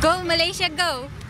Go Malaysia, go!